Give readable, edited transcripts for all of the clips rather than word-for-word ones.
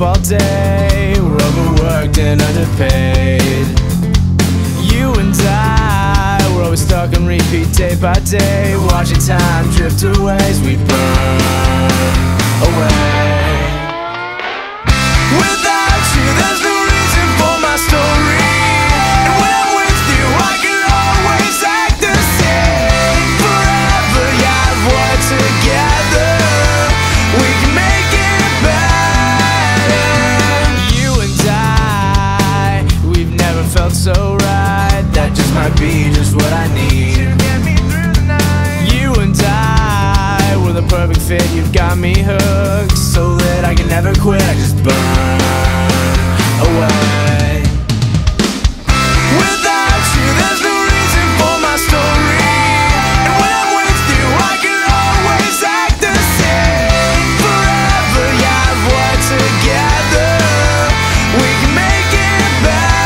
up all day. We're overworked and underpaid. You and I, we're always stuck on repeat day by day, watching time drift away as we burn away. Without you, there's no reason for my story. And when I'm with you, I can always act the same. Forever, yeah, we're together. We can make it better. You and I, we've never felt so right. That just might be just what I need to get me through the night. You and I, we're the perfect fit. You've got me hooked, so that I can never quit. I just burn away. Without you, there's no reason for my story. And when I'm with you, I can always act the same. Forever, yeah, we're together. We can make it better.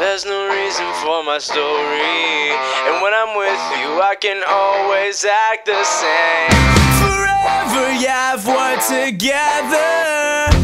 There's no reason for my story. And when I'm with you, I can always act the same. Forever, yeah, we're together.